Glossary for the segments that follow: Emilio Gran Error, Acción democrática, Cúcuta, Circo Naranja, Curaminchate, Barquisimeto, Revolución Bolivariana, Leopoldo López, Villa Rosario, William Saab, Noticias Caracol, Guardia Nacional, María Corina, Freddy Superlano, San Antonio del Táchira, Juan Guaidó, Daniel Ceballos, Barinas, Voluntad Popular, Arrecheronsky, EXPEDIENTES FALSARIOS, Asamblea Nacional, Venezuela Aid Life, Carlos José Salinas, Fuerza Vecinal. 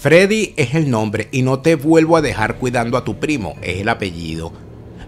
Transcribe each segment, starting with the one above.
Freddy es el nombre y no te vuelvo a dejar cuidando a tu primo, es el apellido.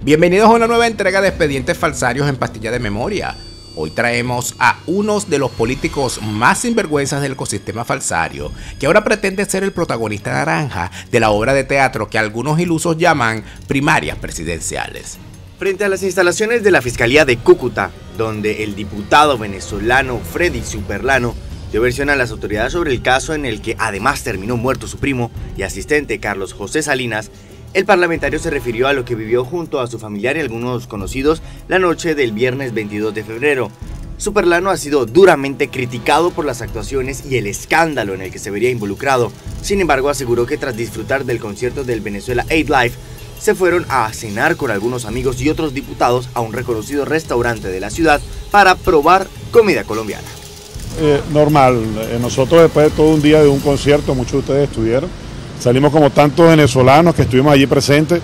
Bienvenidos a una nueva entrega de Expedientes Falsarios en Pastilla de Memoria. Hoy traemos a unos de los políticos más sinvergüenzas del ecosistema falsario, que ahora pretende ser el protagonista naranja de la obra de teatro que algunos ilusos llaman primarias presidenciales. Frente a las instalaciones de la Fiscalía de Cúcuta, donde el diputado venezolano Freddy Superlano dio versión a las autoridades sobre el caso en el que además terminó muerto su primo y asistente Carlos José Salinas, el parlamentario se refirió a lo que vivió junto a su familiar y algunos conocidos la noche del viernes 22 de febrero. Superlano ha sido duramente criticado por las actuaciones y el escándalo en el que se vería involucrado. Sin embargo, aseguró que tras disfrutar del concierto del Venezuela Aid Life, se fueron a cenar con algunos amigos y otros diputados a un reconocido restaurante de la ciudad para probar comida colombiana. Normal, nosotros después de todo un día de un concierto, muchos de ustedes estuvieron, salimos como tantos venezolanos que estuvimos allí presentes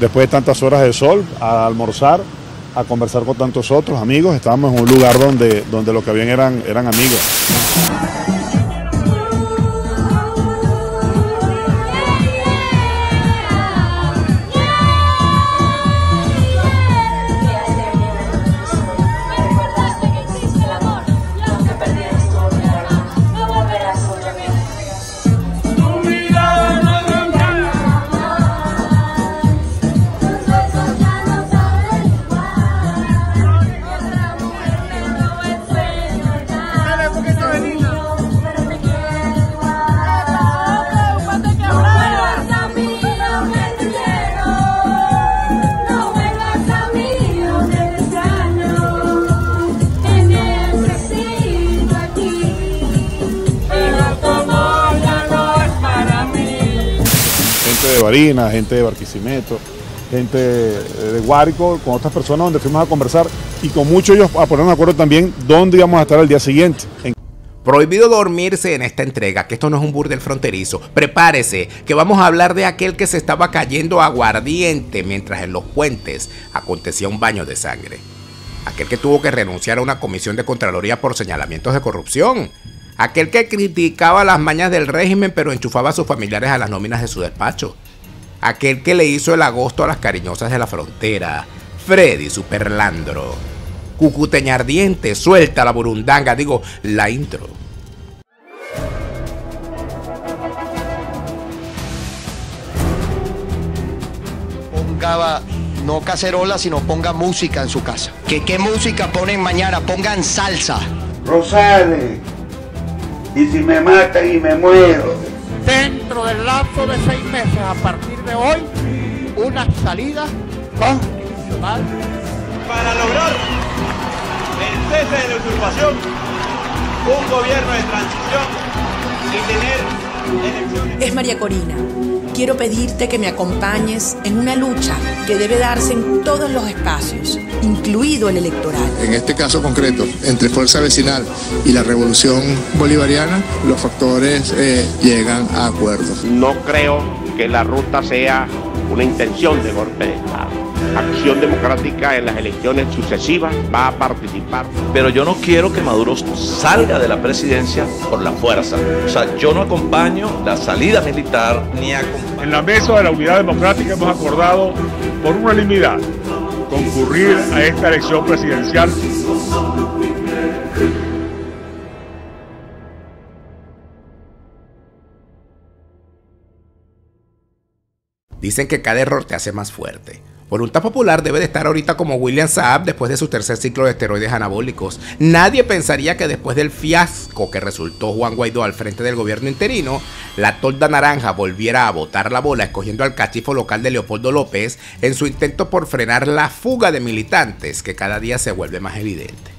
después de tantas horas de sol, a almorzar, a conversar con tantos otros amigos. Estábamos en un lugar donde lo que habían eran amigos. De Barinas, gente de Barquisimeto, gente de Guárico, con otras personas donde fuimos a conversar y con muchos ellos a poner un acuerdo también dónde íbamos a estar al día siguiente. Prohibido dormirse en esta entrega, que esto no es un burdel fronterizo. Prepárese, que vamos a hablar de aquel que se estaba cayendo aguardiente mientras en los puentes acontecía un baño de sangre. Aquel que tuvo que renunciar a una comisión de Contraloría por señalamientos de corrupción. Aquel que criticaba las mañas del régimen pero enchufaba a sus familiares a las nóminas de su despacho. Aquel que le hizo el agosto a las cariñosas de la frontera, Freddy Superlandro. Cucuteña ardiente, suelta la burundanga, digo, la intro. Pongaba no cacerola, sino ponga música en su casa. ¿Qué música ponen mañana? Pongan salsa. Rosales. Y si me matan y me muero. Dentro del lapso de 6 meses, a partir de hoy, una salida constitucional. Para lograr el cese de la usurpación, un gobierno de transición y tener elecciones. Es María Corina. Quiero pedirte que me acompañes en una lucha que debe darse en todos los espacios, incluido el electoral. En este caso concreto, entre Fuerza Vecinal y la Revolución Bolivariana, los factores llegan a acuerdos. No creo que la ruta sea una intención de golpe de Estado. Acción Democrática en las elecciones sucesivas va a participar. Pero yo no quiero que Maduro salga de la presidencia por la fuerza. O sea, yo no acompaño la salida militar ni acompaño. En la mesa de la Unidad Democrática hemos acordado por unanimidad concurrir a esta elección presidencial. Dicen que cada error te hace más fuerte. Voluntad Popular debe de estar ahorita como William Saab después de su tercer ciclo de esteroides anabólicos. Nadie pensaría que después del fiasco que resultó Juan Guaidó al frente del gobierno interino, la tolda naranja volviera a botar la bola escogiendo al cachifo local de Leopoldo López en su intento por frenar la fuga de militantes que cada día se vuelve más evidente.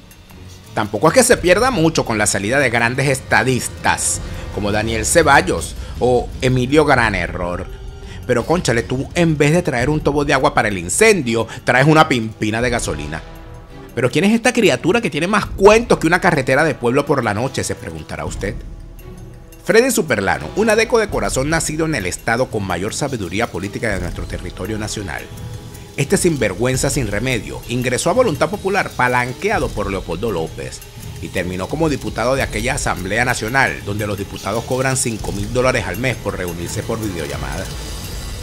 Tampoco es que se pierda mucho con la salida de grandes estadistas como Daniel Ceballos o Emilio Gran Error. Pero cónchale, tú en vez de traer un tobo de agua para el incendio, traes una pimpina de gasolina. ¿Pero quién es esta criatura que tiene más cuentos que una carretera de pueblo por la noche?, se preguntará usted. Freddy Superlano, un adeco de corazón nacido en el estado con mayor sabiduría política de nuestro territorio nacional. Este sinvergüenza sin remedio ingresó a Voluntad Popular palanqueado por Leopoldo López, y terminó como diputado de aquella Asamblea Nacional, donde los diputados cobran $5.000 al mes por reunirse por videollamada.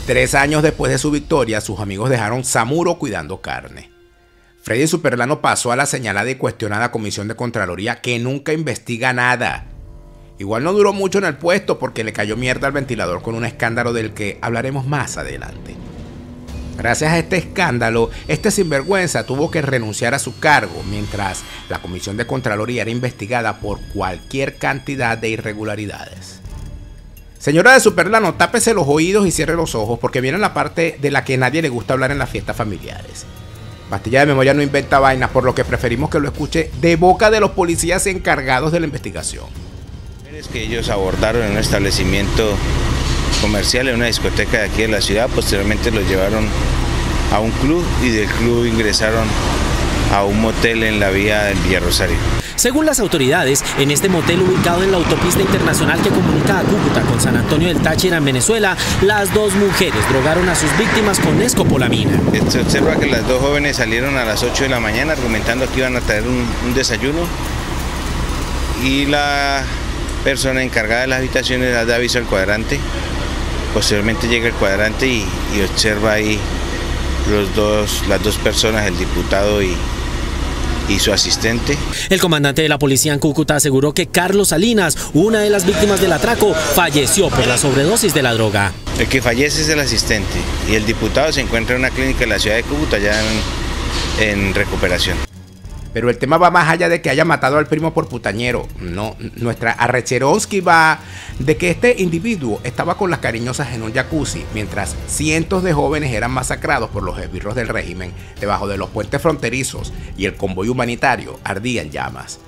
3 años después de su victoria, sus amigos dejaron Zamuro cuidando carne. Freddy Superlano pasó a la señalada y cuestionada Comisión de Contraloría, que nunca investiga nada. Igual no duró mucho en el puesto porque le cayó mierda al ventilador con un escándalo del que hablaremos más adelante. Gracias a este escándalo, este sinvergüenza tuvo que renunciar a su cargo mientras la Comisión de Contraloría era investigada por cualquier cantidad de irregularidades. Señora de Superlano, tápese los oídos y cierre los ojos porque viene la parte de la que nadie le gusta hablar en las fiestas familiares. Pastilla de memoria no inventa vainas, por lo que preferimos que lo escuche de boca de los policías encargados de la investigación. Que ellos abordaron en un establecimiento comercial, en una discoteca de aquí de la ciudad, posteriormente los llevaron a un club y del club ingresaron a un motel en la vía del Villa Rosario. Según las autoridades, en este motel ubicado en la autopista internacional que comunica a Cúcuta con San Antonio del Táchira en Venezuela, las dos mujeres drogaron a sus víctimas con escopolamina. Se observa que las dos jóvenes salieron a las 8 de la mañana argumentando que iban a traer un desayuno y la persona encargada de las habitaciones da aviso al cuadrante, posteriormente llega el cuadrante y observa ahí las dos personas, el diputado y su asistente. El comandante de la policía en Cúcuta aseguró que Carlos Salinas, una de las víctimas del atraco, falleció por la sobredosis de la droga. El que fallece es el asistente y el diputado se encuentra en una clínica de la ciudad de Cúcuta ya en recuperación. Pero el tema va más allá de que haya matado al primo por putañero. No, nuestra Arrecheronsky va de que este individuo estaba con las cariñosas en un jacuzzi, mientras cientos de jóvenes eran masacrados por los esbirros del régimen debajo de los puentes fronterizos y el convoy humanitario ardía en llamas.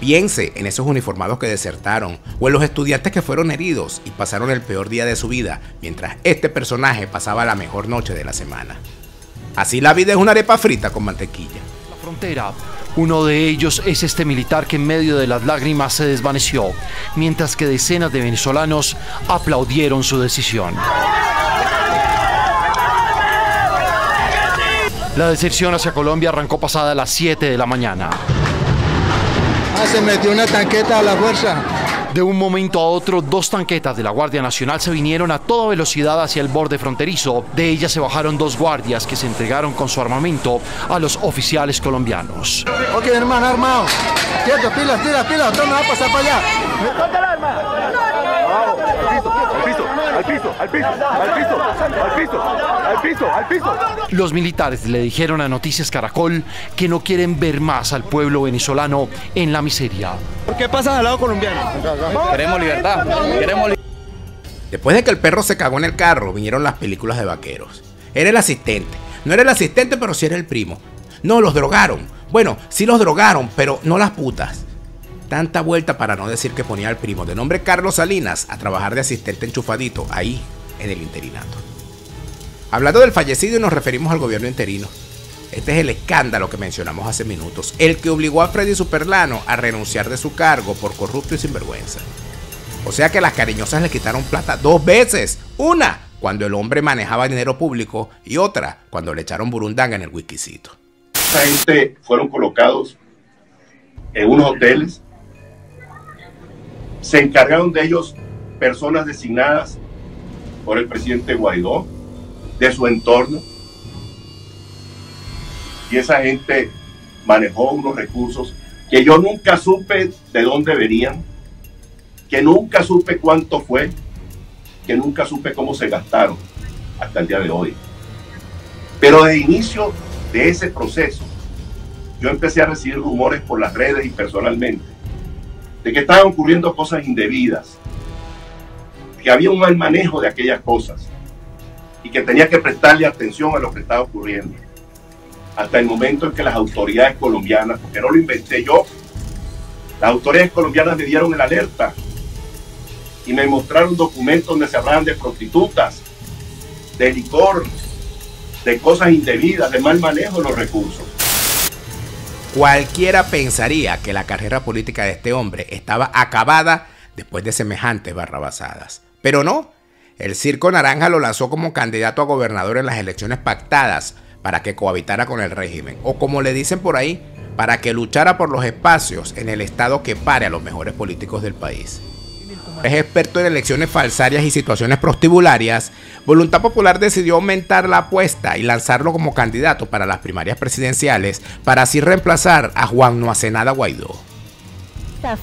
Piense en esos uniformados que desertaron o en los estudiantes que fueron heridos y pasaron el peor día de su vida, mientras este personaje pasaba la mejor noche de la semana. Así la vida es una arepa frita con mantequilla. Frontera. Uno de ellos es este militar que en medio de las lágrimas se desvaneció, mientras que decenas de venezolanos aplaudieron su decisión. La deserción hacia Colombia arrancó pasada las 7 de la mañana. Se metió una tanqueta a la fuerza. De un momento a otro, 2 tanquetas de la Guardia Nacional se vinieron a toda velocidad hacia el borde fronterizo. De ellas se bajaron 2 guardias que se entregaron con su armamento a los oficiales colombianos. Ok, hermano, armado. Quieto, pilas, tira, pilas, no va a pasar para allá. ¡Suelta el arma! ¡Al piso, al piso, al piso, al piso, al piso, al piso! Los militares le dijeron a Noticias Caracol que no quieren ver más al pueblo venezolano en la miseria. ¿Por qué pasas al lado colombiano? Queremos libertad, queremos libertad. Después de que el perro se cagó en el carro, vinieron las películas de vaqueros. Era el asistente. No era el asistente, pero sí era el primo. No, los drogaron. Bueno, sí los drogaron, pero no las putas. Tanta vuelta para no decir que ponía al primo de nombre Carlos Salinas a trabajar de asistente enchufadito ahí en el interinato. Hablando del fallecido nos referimos al gobierno interino. Este es el escándalo que mencionamos hace minutos, el que obligó a Freddy Superlano a renunciar de su cargo por corrupto y sinvergüenza. O sea que las cariñosas le quitaron plata 2 veces, una cuando el hombre manejaba dinero público y otra cuando le echaron burundanga en el whiskycito. Esta gente fueron colocados en unos hoteles. Se encargaron de ellos personas designadas por el presidente Guaidó, de su entorno, y esa gente manejó unos recursos que yo nunca supe de dónde venían, que nunca supe cuánto fue, que nunca supe cómo se gastaron hasta el día de hoy. Pero de inicio de ese proceso, yo empecé a recibir rumores por las redes y personalmente, de que estaban ocurriendo cosas indebidas, que había un mal manejo de aquellas cosas y que tenía que prestarle atención a lo que estaba ocurriendo. Hasta el momento en que las autoridades colombianas, porque no lo inventé yo, las autoridades colombianas me dieron el alerta y me mostraron documentos donde se hablaban de prostitutas, de licor, de cosas indebidas, de mal manejo de los recursos. Cualquiera pensaría que la carrera política de este hombre estaba acabada después de semejantes barrabasadas. Pero no, el Circo Naranja lo lanzó como candidato a gobernador en las elecciones pactadas para que cohabitara con el régimen, o como le dicen por ahí, para que luchara por los espacios en el Estado que pare a los mejores políticos del país. Es experto en elecciones falsarias y situaciones prostibularias, Voluntad Popular decidió aumentar la apuesta y lanzarlo como candidato para las primarias presidenciales para así reemplazar a Juan No Hace Nada Guaidó.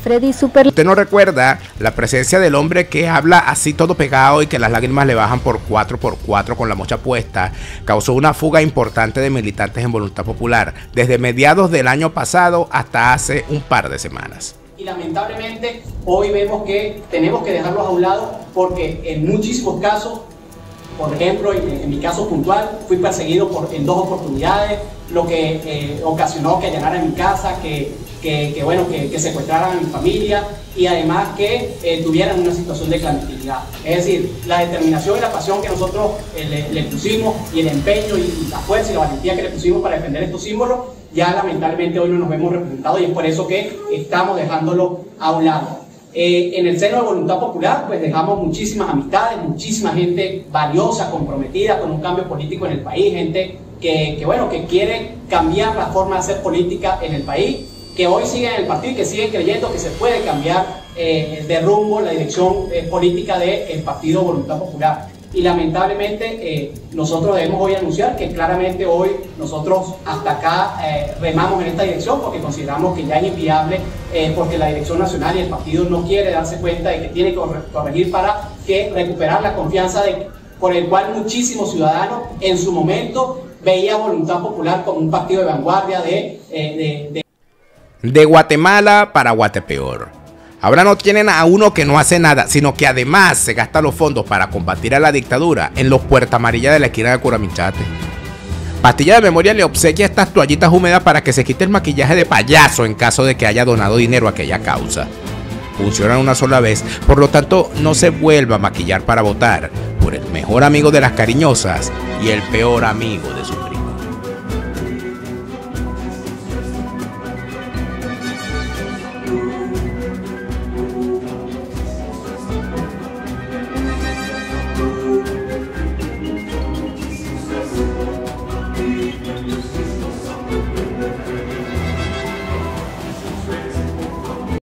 Freddy Superlano. Usted no recuerda la presencia del hombre que habla así todo pegado y que las lágrimas le bajan por 4x4 con la mocha puesta, causó una fuga importante de militantes en Voluntad Popular desde mediados del año pasado hasta hace un par de semanas. Y lamentablemente hoy vemos que tenemos que dejarlos a un lado porque en muchísimos casos, por ejemplo, en mi caso puntual, fui perseguido en 2 oportunidades, lo que ocasionó que allanaran mi casa, que secuestraran a mi familia y además que tuvieran una situación de clandestinidad. Es decir, la determinación y la pasión que nosotros le pusimos y el empeño y la fuerza y la valentía que le pusimos para defender estos símbolos, ya lamentablemente hoy no nos vemos representados y es por eso que estamos dejándolo a un lado. En el seno de Voluntad Popular pues dejamos muchísimas amistades, muchísima gente valiosa, comprometida con un cambio político en el país, gente que quiere cambiar la forma de hacer política en el país, que hoy siguen en el partido y que siguen creyendo que se puede cambiar de rumbo la dirección política del partido Voluntad Popular. Y lamentablemente nosotros debemos hoy anunciar que claramente hoy nosotros hasta acá remamos en esta dirección porque consideramos que ya es inviable porque la dirección nacional y el partido no quiere darse cuenta de que tiene que corregir para que recuperar la confianza por el cual muchísimos ciudadanos en su momento veía Voluntad Popular como un partido de vanguardia de Guatemala para Guatepeor. Ahora no tienen a uno que no hace nada, sino que además se gasta los fondos para combatir a la dictadura en los Puerta Amarilla de la esquina de Curaminchate. Pastilla de Memoria le obsequia estas toallitas húmedas para que se quite el maquillaje de payaso en caso de que haya donado dinero a aquella causa. Funcionan una sola vez, por lo tanto no se vuelva a maquillar para votar por el mejor amigo de las cariñosas y el peor amigo de su primo.